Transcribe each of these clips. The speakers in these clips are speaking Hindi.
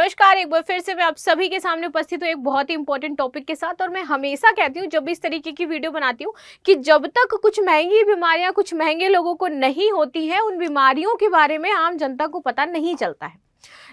नमस्कार, एक बार फिर से मैं आप सभी के सामने उपस्थित हूँ एक बहुत ही इंपॉर्टेंट टॉपिक के साथ। और मैं हमेशा कहती हूँ जब भी इस तरीके की वीडियो बनाती हूँ कि जब तक कुछ महंगी बीमारियाँ कुछ महंगे लोगों को नहीं होती है उन बीमारियों के बारे में आम जनता को पता नहीं चलता है।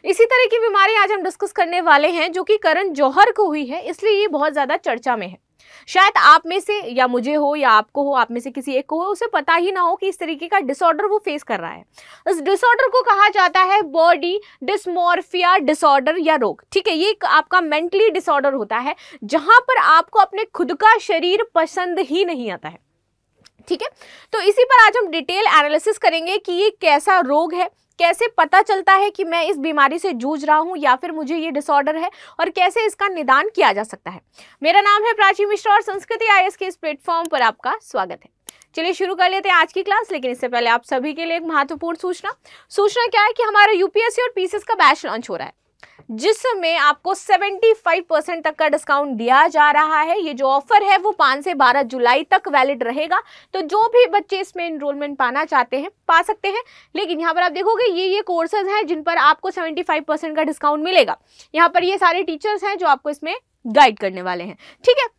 इसी तरह की बीमारी आज हम डिस्कस करने वाले हैं जो कि करण जौहर को हुई है, इसलिए ये बहुत ज़्यादा चर्चा में है। शायद आप में से या मुझे हो या आपको हो, आप में से किसी एक को हो, उसे पता ही ना हो कि इस तरीके का डिसऑर्डर वो फेस कर रहा है। इस डिसऑर्डर को कहा जाता है बॉडी डिस्मॉर्फिया डिसऑर्डर या रोग, ठीक है। ये आपका मेंटली डिसऑर्डर होता है जहां पर आपको अपने खुद का शरीर पसंद ही नहीं आता है, ठीक है। तो इसी पर आज हम डिटेल एनालिसिस करेंगे कि ये कैसा रोग है, कैसे पता चलता है कि मैं इस बीमारी से जूझ रहा हूँ या फिर मुझे ये डिसऑर्डर है और कैसे इसका निदान किया जा सकता है। मेरा नाम है प्राची मिश्रा और संस्कृति आईएस के इस प्लेटफॉर्म पर आपका स्वागत है। चलिए शुरू कर लेते हैं आज की क्लास, लेकिन इससे पहले आप सभी के लिए एक महत्वपूर्ण सूचना क्या है कि हमारा यूपीएससी और पीसीएस का बैच लॉन्च हो रहा है जिसमें आपको 75% तक का डिस्काउंट दिया जा रहा है। ये जो ऑफर है वो 5 से 12 जुलाई तक वैलिड रहेगा, तो जो भी बच्चे इसमें एनरोलमेंट पाना चाहते हैं पा सकते हैं। लेकिन यहाँ पर आप देखोगे ये कोर्सेज हैं जिन पर आपको 75% का डिस्काउंट मिलेगा। यहाँ पर ये सारे टीचर्स हैं जो आपको इसमें गाइड करने वाले हैं, ठीक है।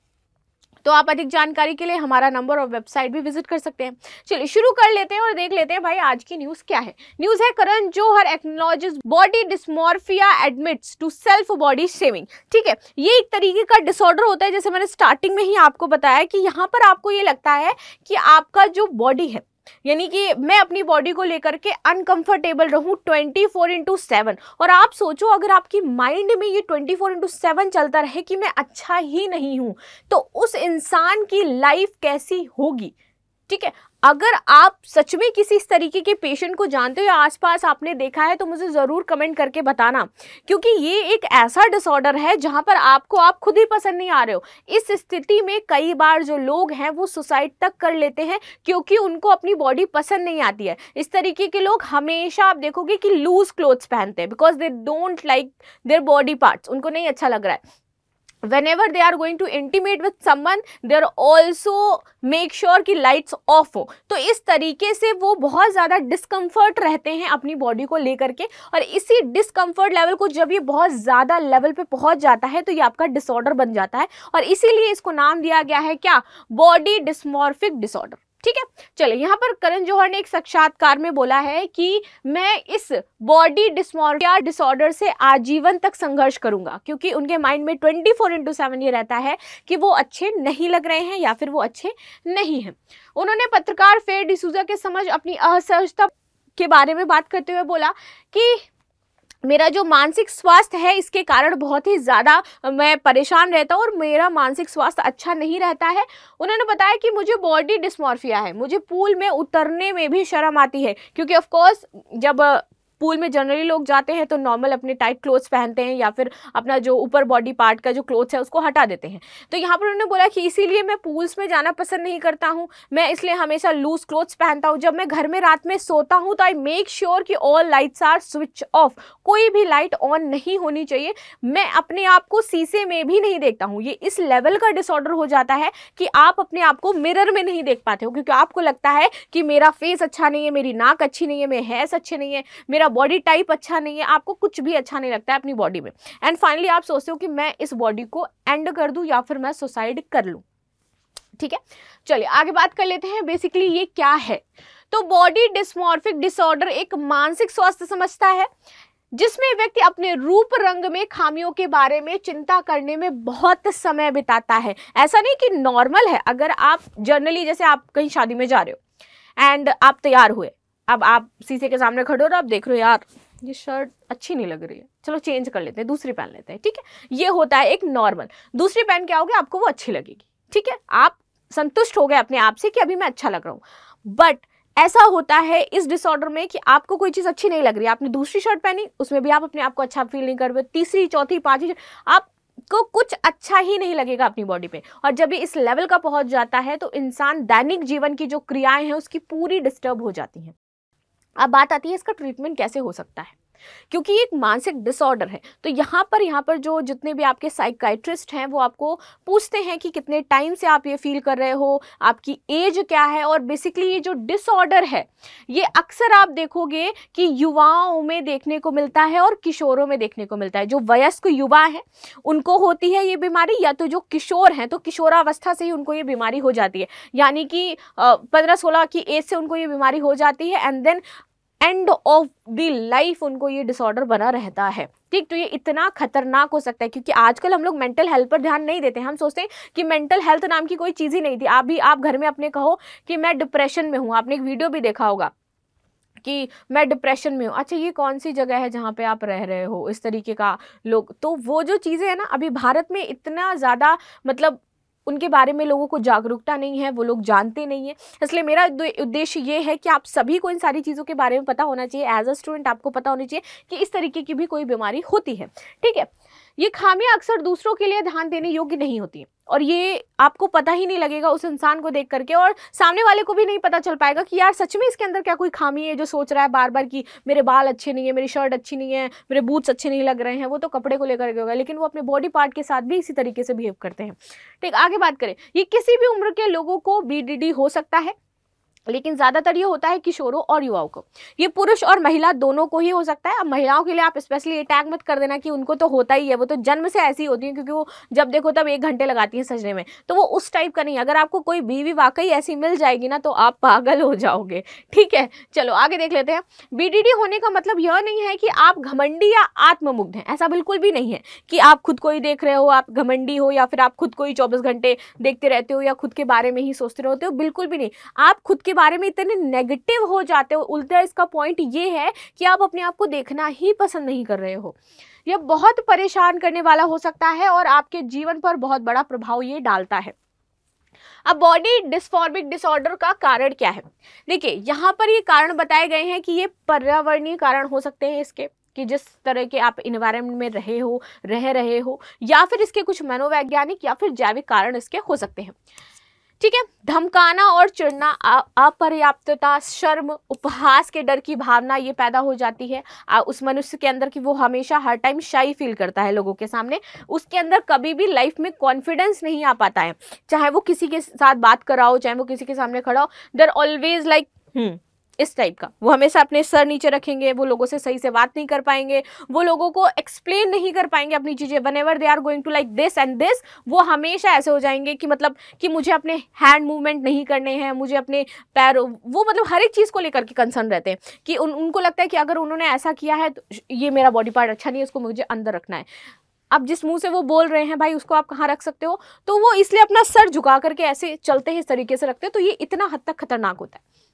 तो आप अधिक जानकारी के लिए हमारा नंबर और वेबसाइट भी विजिट कर सकते हैं। चलिए शुरू कर लेते हैं और देख लेते हैं भाई आज की न्यूज़ क्या है। न्यूज़ है Karan Johar acknowledges body dysmorphia admits to self body shaming, ठीक है। ये एक तरीके का डिसऑर्डर होता है, जैसे मैंने स्टार्टिंग में ही आपको बताया कि यहाँ पर आपको ये लगता है कि आपका जो बॉडी है यानी कि मैं अपनी बॉडी को लेकर के अनकंफर्टेबल रहूं 24/7। और आप सोचो अगर आपकी माइंड में ये 24/7 चलता रहे कि मैं अच्छा ही नहीं हूं तो उस इंसान की लाइफ कैसी होगी, ठीक है। अगर आप सच में किसी इस तरीके के पेशेंट को जानते हो या आसपास आपने देखा है तो मुझे ज़रूर कमेंट करके बताना, क्योंकि ये एक ऐसा डिसऑर्डर है जहाँ पर आपको आप खुद ही पसंद नहीं आ रहे हो। इस स्थिति में कई बार जो लोग हैं वो सुसाइड तक कर लेते हैं क्योंकि उनको अपनी बॉडी पसंद नहीं आती है। इस तरीके के लोग हमेशा आप देखोगे कि लूज क्लोथ्स पहनते हैं because they don't like their body parts, उनको नहीं अच्छा लग रहा है। Whenever they are going to intimate with someone, they are also make sure कि lights off हो। तो इस तरीके से वो बहुत ज़्यादा discomfort रहते हैं अपनी body को लेकर के, और इसी discomfort level को जब ये बहुत ज़्यादा level पे पहुँच जाता है तो ये आपका disorder बन जाता है, और इसीलिए इसको नाम दिया गया है क्या, body dysmorphic disorder, ठीक है। चलिए यहाँ पर करण जौहर ने एक साक्षात्कार में बोला है कि मैं इस बॉडी डिस्मॉर्फिया डिसऑर्डर से आजीवन तक संघर्ष करूंगा, क्योंकि उनके माइंड में 24/7 ये रहता है कि वो अच्छे नहीं लग रहे हैं या फिर वो अच्छे नहीं हैं। उन्होंने पत्रकार फेर डिसूजा के समझ अपनी असहजता के बारे में बात करते हुए बोला कि मेरा जो मानसिक स्वास्थ्य है इसके कारण बहुत ही ज़्यादा मैं परेशान रहता हूँ और मेरा मानसिक स्वास्थ्य अच्छा नहीं रहता है। उन्होंने बताया कि मुझे बॉडी डिस्मॉर्फिया है, मुझे पूल में उतरने में भी शर्म आती है, क्योंकि ऑफ कोर्स जब पूल में जनरली लोग जाते हैं तो नॉर्मल अपने टाइट क्लोथ्स पहनते हैं या फिर अपना जो ऊपर बॉडी पार्ट का जो क्लोथ्स है उसको हटा देते हैं। तो यहाँ पर उन्होंने बोला कि इसीलिए मैं पूल्स में जाना पसंद नहीं करता हूँ, मैं इसलिए हमेशा लूज क्लोथ्स पहनता हूँ। जब मैं घर में रात में सोता हूँ तो आई मेक श्योर कि all lights are switch off, कोई भी लाइट ऑन नहीं होनी चाहिए। मैं अपने आप को शीशे में भी नहीं देखता हूँ। ये इस लेवल का डिसऑर्डर हो जाता है कि आप अपने आप को मिरर में नहीं देख पाते हो, क्योंकि आपको लगता है कि मेरा फेस अच्छा नहीं है, मेरी नाक अच्छी नहीं है, मेरे हेयर्स अच्छे नहीं है, मेरा बॉडी टाइप अच्छा नहीं है, आपको कुछ भी अच्छा नहीं लगता है अपनी बॉडी में। एंड फाइनली आप सोचते हो कि मैं इस बॉडी को एंड कर दूं या फिर मैं सुसाइड कर लूं, ठीक है। चलिए आगे बात कर लेते हैं बेसिकली ये क्या है। तो बॉडी डिस्मॉर्फिक डिसऑर्डर एक मानसिक स्वास्थ्य समस्या है जिसमें व्यक्ति अपने रूप रंग में खामियों के बारे में चिंता करने में बहुत समय बिताता है। ऐसा नहीं कि नॉर्मल है, अगर आप जनरली जैसे आप कहीं शादी में जा रहे हो एंड आप तैयार हुए, अब आप शीशे के सामने खड़े हो और आप देख रहे हो यार ये शर्ट अच्छी नहीं लग रही है, चलो चेंज कर लेते हैं, दूसरी पहन लेते हैं, ठीक है। ये होता है एक नॉर्मल, दूसरी पहन के आओगे आपको वो अच्छी लगेगी, ठीक है। आप संतुष्ट हो गए अपने आप से कि अभी मैं अच्छा लग रहा हूँ। बट ऐसा होता है इस डिसऑर्डर में कि आपको कोई चीज़ अच्छी नहीं लग रही, आपने दूसरी शर्ट पहनी, उसमें भी आप अपने आप को अच्छा फील नहीं कर रहे, तीसरी चौथी पाँचवीं आपको कुछ अच्छा ही नहीं लगेगा अपनी बॉडी पे। और जब ये इस लेवल का पहुंच जाता है तो इंसान दैनिक जीवन की जो क्रियाएं हैं उसकी पूरी डिस्टर्ब हो जाती हैं। अब बात आती है इसका ट्रीटमेंट कैसे हो सकता है। क्योंकि ये एक मानसिक डिसऑर्डर है। तो यहाँ पर जो जितने भी आपके साइकाइट्रिस्ट हैं वो आपको पूछते हैं कि कितने टाइम से आप ये फील कर रहे हो, आपकी एज क्या है। और बेसिकली ये जो डिसऑर्डर है ये अक्सर आप देखोगे कि युवाओं में देखने को मिलता है और किशोरों में देखने को मिलता है। जो वयस्क युवा हैं उनको होती है ये बीमारी, या तो जो किशोर हैं तो किशोरावस्था से ही उनको ये बीमारी हो जाती है, यानी कि 15-16 की एज से उनको ये बीमारी हो जाती है and then end of the life उनको ये डिसऑर्डर बना रहता है। ठीक, तो ये इतना खतरनाक हो सकता है क्योंकि आजकल हम लोग मेंटल हेल्थ पर ध्यान नहीं देते हैं। हम सोचते हैं कि मेंटल हेल्थ नाम की कोई चीज़ ही नहीं थी। आप घर में अपने कहो कि मैं डिप्रेशन में हूँ, आपने एक वीडियो भी देखा होगा कि मैं डिप्रेशन में हूँ, अच्छा ये कौन सी जगह है जहाँ पे आप रह रहे हो, इस तरीके का लोग। तो वो जो चीज़ें हैं ना, अभी भारत में इतना ज़्यादा मतलब उनके बारे में लोगों को जागरूकता नहीं है, वो लोग जानते नहीं है। इसलिए मेरा उद्देश्य ये है कि आप सभी को इन सारी चीज़ों के बारे में पता होना चाहिए। एज अ स्टूडेंट आपको पता होना चाहिए कि इस तरीके की भी कोई बीमारी होती है। ठीक है, ये खामियां अक्सर दूसरों के लिए ध्यान देने योग्य नहीं होती हैं और ये आपको पता ही नहीं लगेगा उस इंसान को देख करके, और सामने वाले को भी नहीं पता चल पाएगा कि यार सच में इसके अंदर क्या कोई खामी है जो सोच रहा है बार बार कि मेरे बाल अच्छे नहीं है, मेरी शर्ट अच्छी नहीं है, मेरे बूट्स अच्छे नहीं लग रहे हैं। वो तो कपड़े को लेकर के होगा, लेकिन वो अपने बॉडी पार्ट के साथ भी इसी तरीके से बिहेव करते हैं। ठीक, आगे बात करें, ये किसी भी उम्र के लोगों को BDD हो सकता है, लेकिन ज़्यादातर ये होता है किशोरों और युवाओं को। ये पुरुष और महिला दोनों को ही हो सकता है। अब महिलाओं के लिए आप स्पेशली ये टैग मत कर देना कि उनको तो होता ही है, वो तो जन्म से ऐसी होती है क्योंकि वो जब देखो तब 1 घंटे लगाती हैं सजने में, तो वो उस टाइप का नहीं। अगर आपको कोई बीवी वाकई ऐसी मिल जाएगी ना तो आप पागल हो जाओगे। ठीक है, चलो आगे देख लेते हैं। BDD होने का मतलब यह नहीं है कि आप घमंडी या आत्ममुग्ध हैं, ऐसा बिल्कुल भी नहीं है कि आप खुद को ही देख रहे हो, आप घमंडी हो, या फिर आप खुद को ही 24 घंटे देखते रहते हो या खुद के बारे में ही सोचते रहते हो। बिल्कुल भी नहीं, आप खुद के बारे में इतने नेगेटिव हो जाते हो। उल्टा इसका पॉइंट ये है कि आप अपने आप को देखना ही पसंद नहीं कर रहे हो। यह बहुत परेशान करने वाला हो सकता है और आपके जीवन पर बहुत बड़ा प्रभाव ये डालता है। अब बॉडी डिस्फॉर्मिक डिसऑर्डर का कारण क्या है? देखिए यहाँ पर ये कारण बताए गए हैं कि ये पर्यावरणीय कारण हो सकते हैं इसके, कि जिस तरह के आप इन्वायरमेंट में रहे हो, या फिर इसके कुछ मनोवैज्ञानिक या फिर जैविक कारण इसके हो सकते हैं। ठीक है, धमकाना और चिढ़ना, अपर्याप्तता, शर्म, उपहास के डर की भावना ये पैदा हो जाती है उस मनुष्य के अंदर कि वो हमेशा हर टाइम शाई फील करता है लोगों के सामने। उसके अंदर कभी भी लाइफ में कॉन्फिडेंस नहीं आ पाता है, चाहे वो किसी के साथ बात कराओ, चाहे वो किसी के सामने खड़ा हो। देयर ऑलवेज लाइक इस टाइप का, वो हमेशा अपने सर नीचे रखेंगे, वो लोगों से सही से बात नहीं कर पाएंगे, वो लोगों को एक्सप्लेन नहीं कर पाएंगे अपनी चीज़ें। Whenever they are going to like this and this, वो हमेशा ऐसे हो जाएंगे कि मतलब कि मुझे अपने हैंड मूवमेंट नहीं करने हैं, मुझे अपने पैरों, वो मतलब हर एक चीज़ को लेकर के कंसर्न रहते हैं कि उनको लगता है कि अगर उन्होंने ऐसा किया है तो ये मेरा बॉडी पार्ट अच्छा नहीं है, इसको मुझे अंदर रखना है। अब जिस मुंह से वो बोल रहे हैं भाई उसको आप कहाँ रख सकते हो, तो वो इसलिए अपना सर झुका करके ऐसे चलते हैं, इस तरीके से रखते हैं। तो ये इतना हद तक खतरनाक होता है।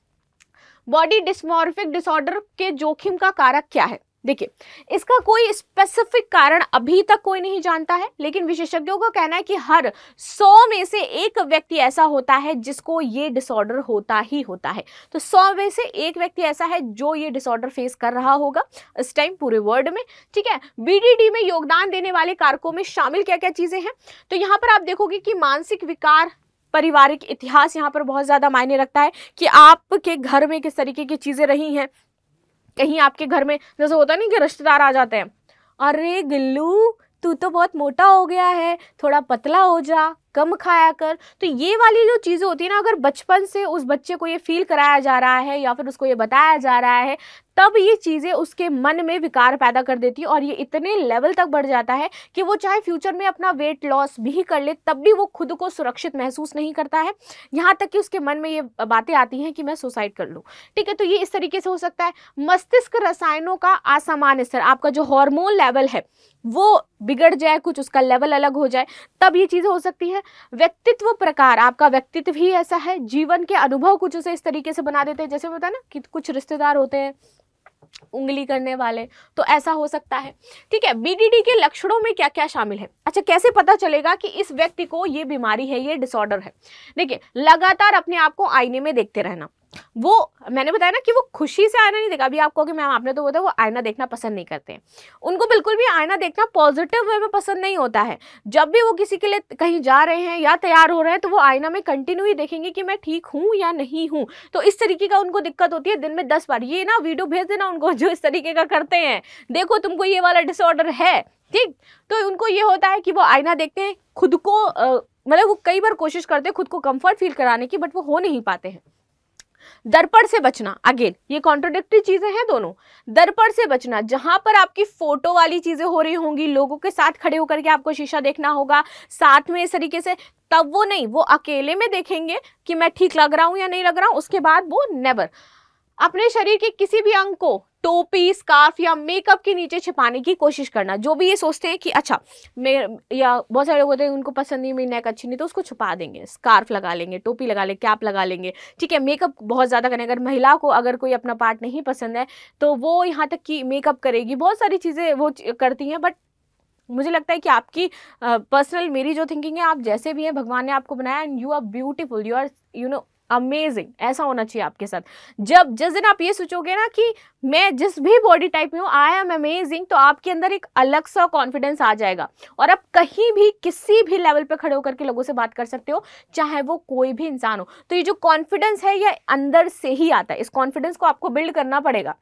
बॉडी डिस्मॉर्फिक डिसऑर्डर के जोखिम का कारक क्या है? देखिए इसका कोई स्पेसिफिक कारण अभी तक कोई नहीं जानता है, लेकिन विशेषज्ञों का कहना है कि हर 100 में से एक व्यक्ति ऐसा होता है जिसको ये डिसऑर्डर होता ही होता है। तो 100 में से एक व्यक्ति ऐसा है जो ये डिसऑर्डर फेस कर रहा होगा इस टाइम पूरे वर्ल्ड में। ठीक है, BDD में योगदान देने वाले कारकों में शामिल क्या क्या चीज़ें हैं? तो यहाँ पर आप देखोगे कि मानसिक विकार, पारिवारिक इतिहास यहाँ पर बहुत ज़्यादा मायने रखता है कि आपके घर में किस तरीके की चीज़ें रही हैं। कहीं आपके घर में जैसे होता नहीं कि रिश्तेदार आ जाते हैं, अरे गिल्लू तू तो बहुत मोटा हो गया है, थोड़ा पतला हो जा, कम खाया कर। तो ये वाली जो चीज़ें होती है ना, अगर बचपन से उस बच्चे को ये फील कराया जा रहा है या फिर उसको ये बताया जा रहा है, तब ये चीज़ें उसके मन में विकार पैदा कर देती है और ये इतने लेवल तक बढ़ जाता है कि वो चाहे फ्यूचर में अपना वेट लॉस भी कर ले तब भी वो खुद को सुरक्षित महसूस नहीं करता है। यहाँ तक कि उसके मन में ये बातें आती हैं कि मैं सुसाइड कर लूँ। ठीक है, तो ये इस तरीके से हो सकता है। मस्तिष्क रसायनों का असामान्य स्तर, आपका जो हार्मोन लेवल है वो बिगड़ जाए, कुछ उसका लेवल अलग हो जाए, तब ये चीज़ें हो सकती है। व्यक्तित्व प्रकार, आपका व्यक्तित्व ही ऐसा है, जीवन के अनुभव कुछ उसे इस तरीके से बना देते हैं। जैसे बताया ना कि कुछ रिश्तेदार होते हैं उंगली करने वाले, तो ऐसा हो सकता है। ठीक है, BDD के लक्षणों में क्या क्या शामिल है? अच्छा, कैसे पता चलेगा कि इस व्यक्ति को ये बीमारी है, ये डिसऑर्डर है? देखिए, लगातार अपने आप को आईने में देखते रहना, वो मैंने बताया ना कि वो खुशी से आईना नहीं देखा। अभी आपको कि मैम आपने तो बोला वो आईना देखना पसंद नहीं करते हैं, उनको बिल्कुल भी आईना देखना पॉजिटिव वे में पसंद नहीं होता है। जब भी वो किसी के लिए कहीं जा रहे हैं या तैयार हो रहे हैं तो वो आईना में कंटिन्यू ही देखेंगे कि मैं ठीक हूँ या नहीं हूँ। तो इस तरीके का उनको दिक्कत होती है दिन में 10 बार। ये ना वीडियो भेज देना उनको जो इस तरीके का करते हैं, देखो तुमको ये वाला डिसऑर्डर है, ठीक। तो उनको ये होता है कि वो आईना देखते हैं, खुद को मतलब वो कई बार कोशिश करते हैं खुद को कंफर्ट फील कराने की, बट वो हो नहीं पाते हैं। दर्पण से बचना, अगेन ये कॉन्ट्रोडिक्टरी चीजें हैं दोनों। दर्पण से बचना, जहां पर आपकी फोटो वाली चीजें हो रही होंगी, लोगों के साथ खड़े होकर के आपको शीशा देखना होगा साथ में इस तरीके से, तब वो नहीं, वो अकेले में देखेंगे कि मैं ठीक लग रहा हूं या नहीं लग रहा हूं। उसके बाद वो नेवर अपने शरीर के किसी भी अंग को टोपी, स्कार्फ या मेकअप के नीचे छिपाने की कोशिश करना। जो भी ये सोचते हैं कि अच्छा मेरे, या बहुत सारे लोग होते हैं उनको पसंद नहीं मेरी नेक अच्छी नहीं, तो उसको छुपा देंगे, स्कार्फ लगा लेंगे, टोपी लगा लेंगे, कैप लगा लेंगे, ठीक है। मेकअप बहुत ज़्यादा करें, अगर महिला को अगर कोई अपना पार्ट नहीं पसंद है तो वो यहाँ तक कि मेकअप करेगी, बहुत सारी चीज़ें वो करती हैं। बट मुझे लगता है कि आपकी पर्सनल, मेरी जो थिंकिंग है, आप जैसे भी हैं भगवान ने आपको बनाया, and you are beautiful, you are you know amazing, ऐसा होना चाहिए आपके साथ। जब जिस दिन आप ये सोचोगे ना कि मैं जिस भी बॉडी टाइप में हूँ आई एम अमेजिंग, तो आपके अंदर एक अलग सा कॉन्फिडेंस आ जाएगा और आप कहीं भी किसी भी लेवल पे खड़े होकर के लोगों से बात कर सकते हो, चाहे वो कोई भी इंसान हो। तो ये जो कॉन्फिडेंस है ये अंदर से ही आता है, इस कॉन्फिडेंस को आपको बिल्ड करना पड़ेगा।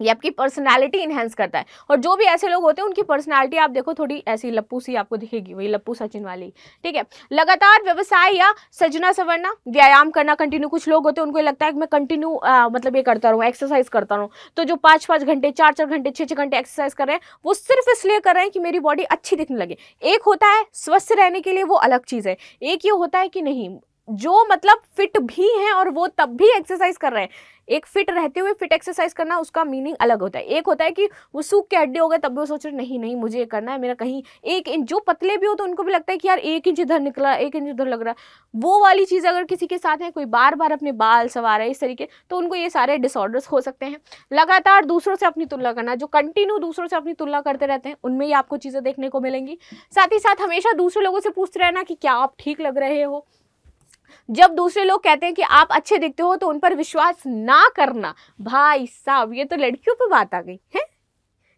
ये आपकी पर्सनालिटी इन्हेंस करता है। और जो भी ऐसे लोग होते हैं उनकी पर्सनालिटी आप देखो थोड़ी ऐसी लप्पू सी आपको दिखेगी, वही लप्पू सचिन वाली, ठीक है। लगातार व्यवसाय या सजना सवरना, व्यायाम करना कंटिन्यू। कुछ लोग होते हैं उनको लगता है कि मैं कंटिन्यू मतलब ये करता रहूँ, एक्सरसाइज करता रहूँ, तो जो 5-5 घंटे 4-4 घंटे 6-6 घंटे एक्सरसाइज कर रहे हैं वो सिर्फ इसलिए कर रहे हैं कि मेरी बॉडी अच्छी दिखने लगे। एक होता है स्वस्थ रहने के लिए, वो अलग चीज़ है। एक ये होता है कि नहीं जो मतलब फिट भी हैं और वो तब भी एक्सरसाइज कर रहे हैं। एक फिट रहते हुए फिट एक्सरसाइज करना, उसका मीनिंग अलग होता है। एक होता है कि वो सूख के हड्डी हो गए तब भी वो सोच रहे नहीं मुझे ये करना है, मेरा कहीं 1 इंच, जो पतले भी हो तो उनको भी लगता है कि यार 1 इंच इधर निकला, 1 इंच उधर लग रहा है। वो वाली चीज़ अगर किसी के साथ है, कोई बार बार अपने बाल संवार है इस तरीके, तो उनको ये सारे डिसऑर्डर्स हो सकते हैं। लगातार दूसरों से अपनी तुलना करना, जो कंटिन्यू दूसरों से अपनी तुलना करते रहते हैं उनमें ही आपको चीज़ें देखने को मिलेंगी। साथ ही साथ हमेशा दूसरे लोगों से पूछते रहना कि क्या आप ठीक लग रहे हो। जब दूसरे लोग कहते हैं कि आप अच्छे दिखते हो तो उन पर विश्वास ना करना। भाई साहब ये तो लड़कियों पे बात आ गई है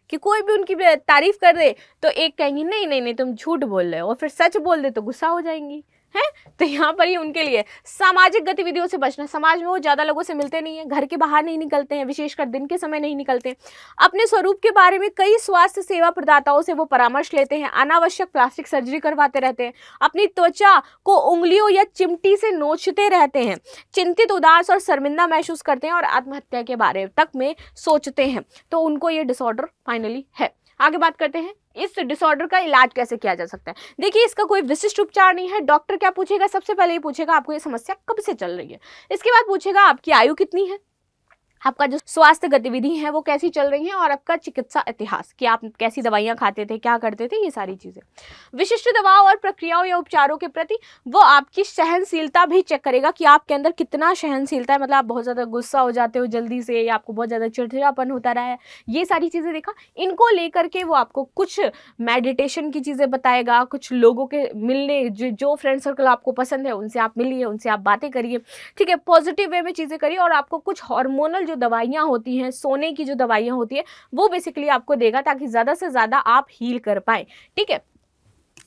कि कोई भी उनकी तारीफ कर दे तो एक कहेंगी नहीं नहीं नहीं तुम झूठ बोल रहे हो, और फिर सच बोल दे तो गुस्सा हो जाएंगी, हैं। तो यहाँ पर ही उनके लिए सामाजिक गतिविधियों से बचना। समाज में वो ज़्यादा लोगों से मिलते नहीं हैं, घर के बाहर नहीं निकलते हैं, विशेषकर दिन के समय नहीं निकलते हैं। अपने स्वरूप के बारे में कई स्वास्थ्य सेवा प्रदाताओं से वो परामर्श लेते हैं, अनावश्यक प्लास्टिक सर्जरी करवाते रहते हैं, अपनी त्वचा को उंगलियों या चिमटी से नोचते रहते हैं, चिंतित, उदास और शर्मिंदा महसूस करते हैं और आत्महत्या के बारे तक में सोचते हैं। तो उनको ये डिसऑर्डर फाइनली है। आगे बात करते हैं इस डिसऑर्डर का इलाज कैसे किया जा सकता है। देखिए इसका कोई विशिष्ट उपचार नहीं है। डॉक्टर क्या पूछेगा, सबसे पहले ये पूछेगा आपको ये समस्या कब से चल रही है। इसके बाद पूछेगा आपकी आयु कितनी है, आपका जो स्वास्थ्य गतिविधि है वो कैसी चल रही है, और आपका चिकित्सा इतिहास कि आप कैसी दवाइयाँ खाते थे, क्या करते थे, ये सारी चीज़ें। विशिष्ट दवाओं और प्रक्रियाओं या उपचारों के प्रति वो आपकी सहनशीलता भी चेक करेगा कि आपके अंदर कितना सहनशीलता है, मतलब आप बहुत ज़्यादा गुस्सा हो जाते हो जल्दी से, या आपको बहुत ज़्यादा चिड़चिड़ापन होता रहा है, ये सारी चीज़ें देखा। इनको लेकर के वो आपको कुछ मेडिटेशन की चीज़ें बताएगा, कुछ लोगों के मिलने, जो फ्रेंड सर्कल आपको पसंद है उनसे आप मिलिए, उनसे आप बातें करिए, ठीक है, पॉजिटिव वे में चीज़ें करिए। और आपको कुछ हार्मोनल दवाइयां होती हैं, सोने की जो दवाइयां होती है वो बेसिकली आपको देगा ताकि ज्यादा से ज्यादा आप हील कर पाए, ठीक है।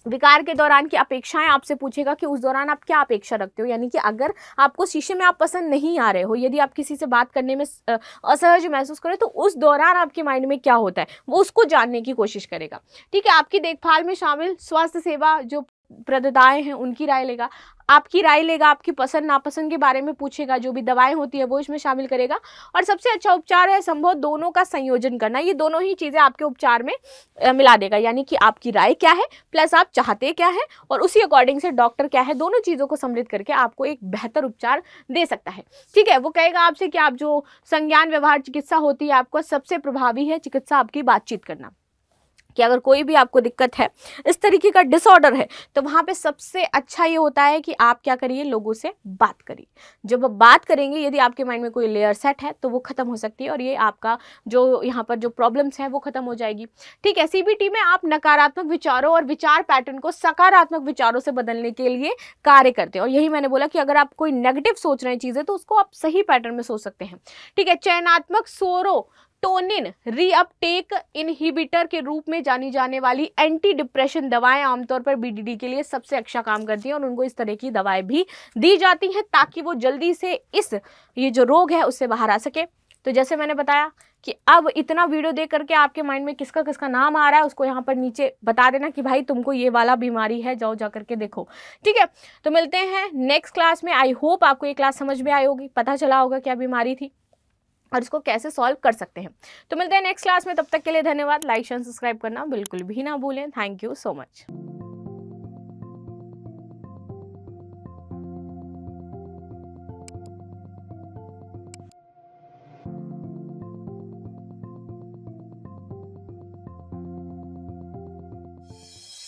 विकार के दौरान की अपेक्षाएं आपसे पूछेगा कि उस दौरान आप क्या अपेक्षा रखते हो, यानी कि अगर आपको शीशे में आप पसंद नहीं आ रहे हो, यदि आप किसी से बात करने में असहज महसूस करें तो उस दौरान आपके माइंड में क्या होता है वो उसको जानने की कोशिश करेगा, ठीक है। आपकी देखभाल में शामिल स्वास्थ्य सेवा जो प्रदाताएं हैं उनकी राय लेगा, आपकी राय लेगा, आपकी पसंद नापसंद के बारे में पूछेगा, जो भी दवाएं होती है वो इसमें शामिल करेगा। और सबसे अच्छा उपचार है संभव दोनों का संयोजन करना। ये दोनों ही चीज़ें आपके उपचार में मिला देगा, यानी कि आपकी राय क्या है प्लस आप चाहते क्या है और उसी अकॉर्डिंग से डॉक्टर क्या है, दोनों चीज़ों को सम्मिलित करके आपको एक बेहतर उपचार दे सकता है, ठीक है। वो कहेगा आपसे कि आप जो संज्ञान व्यवहार चिकित्सा होती है आपको सबसे प्रभावी है चिकित्सा आपकी बातचीत करना, कि अगर कोई भी आपको दिक्कत है, इस तरीके का डिसऑर्डर है, तो वहाँ पे सबसे अच्छा ये होता है कि आप क्या करिए, लोगों से बात करिए। जब आप बात करेंगे, यदि आपके माइंड में कोई लेयर सेट है तो वो खत्म हो सकती है और ये आपका जो यहाँ पर जो प्रॉब्लम्स हैं वो खत्म हो जाएगी। ठीक है, CBT में आप नकारात्मक विचारों और विचार पैटर्न को सकारात्मक विचारों से बदलने के लिए कार्य करते हैं। और यही मैंने बोला कि अगर आप कोई नेगेटिव सोच रहे चीज़ें तो उसको आप सही पैटर्न में सोच सकते हैं। ठीक है, चयनात्मक सोरो टोनिन रीअपटेक इनहिबिटर के रूप में जानी जाने वाली एंटी डिप्रेशन दवाएं आमतौर पर BDD के लिए सबसे अच्छा काम करती हैं और उनको इस तरह की दवाएं भी दी जाती हैं ताकि वो जल्दी से इस ये जो रोग है उससे बाहर आ सके। तो जैसे मैंने बताया कि अब इतना वीडियो देख करके आपके माइंड में किसका किसका नाम आ रहा है उसको यहाँ पर नीचे बता देना कि भाई तुमको ये वाला बीमारी है, जाओ जा करके देखो। ठीक है, तो मिलते हैं नेक्स्ट क्लास में। आई होप आपको ये क्लास समझ में आई होगी, पता चला होगा क्या बीमारी थी और इसको कैसे सॉल्व कर सकते हैं। तो मिलते हैं नेक्स्ट क्लास में, तब तक के लिए धन्यवाद। लाइक एंड सब्सक्राइब करना बिल्कुल भी ना भूलें। Thank you so much.